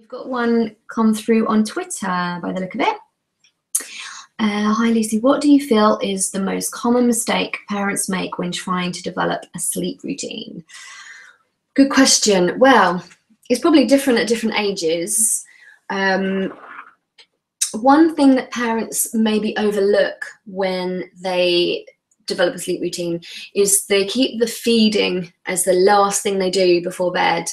We've got one come through on Twitter by the look of it. Hi Lucy, what do you feel is the most common mistake parents make when trying to develop a sleep routine? Good question. Well, it's probably different at different ages. One thing that parents maybe overlook when they develop a sleep routine is they keep the feeding as the last thing they do before bed.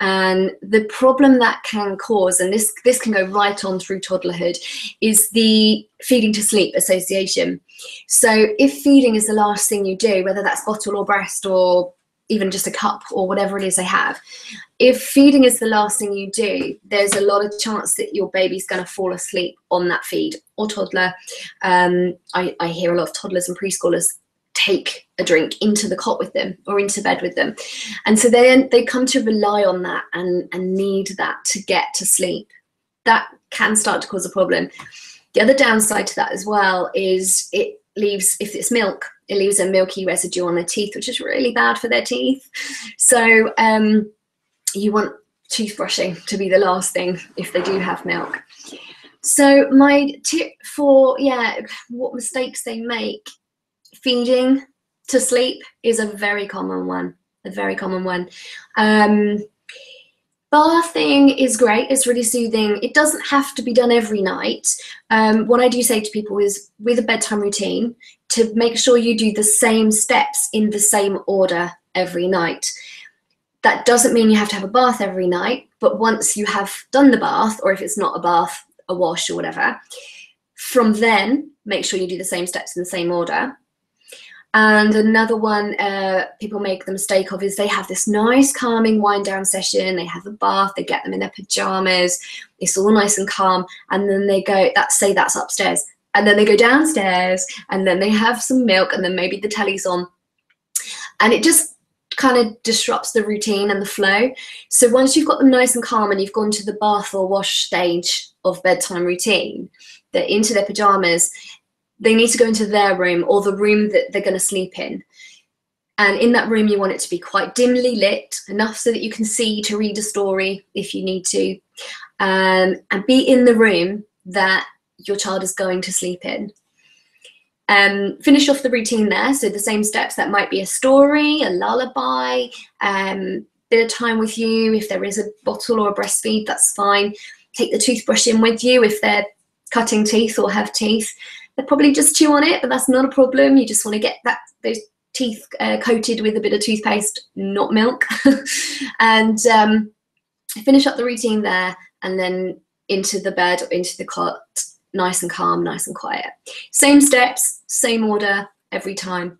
And the problem that can cause, and this can go right on through toddlerhood, is the feeding to sleep association. So if feeding is the last thing you do, whether that's bottle or breast or even just a cup or whatever it is they have, if feeding is the last thing you do, there's a lot of chance that your baby's going to fall asleep on that feed, or toddler. I hear a lot of toddlers and preschoolers take a drink into the cot with them or into bed with them, and so then they come to rely on that and need that to get to sleep. That can start to cause a problem. The other downside to that as well is it leaves, if it's milk, it leaves a milky residue on their teeth, which is really bad for their teeth. So you want toothbrushing to be the last thing if they do have milk. So my tip for, yeah, what mistakes they make, feeding to sleep is a very common one, Bathing is great, it's really soothing. It doesn't have to be done every night. What I do say to people is, with a bedtime routine, to make sure you do the same steps in the same order every night. That doesn't mean you have to have a bath every night, but once you have done the bath, or if it's not a bath, a wash or whatever, from then, make sure you do the same steps in the same order. And another one people make the mistake of is they have this nice calming wind down session, they have a bath, they get them in their pajamas, it's all nice and calm, and then they go, that's upstairs, and then they go downstairs, and then they have some milk, and then maybe the telly's on. And it just kind of disrupts the routine and the flow. So once you've got them nice and calm and you've gone to the bath or wash stage of bedtime routine, they're into their pajamas, they need to go into their room, or the room that they're going to sleep in. And in that room, you want it to be quite dimly lit, enough so that you can see to read a story if you need to, and be in the room that your child is going to sleep in. Finish off the routine there, so the same steps. That might be a story, a lullaby, bit of time with you. If there is a bottle or a breastfeed, that's fine. Take the toothbrush in with you if they're cutting teeth or have teeth. They'll probably just chew on it, but that's not a problem. You just want to get those teeth coated with a bit of toothpaste, not milk. And finish up the routine there, and then into the bed or into the cot, nice and calm, nice and quiet. Same steps, same order every time.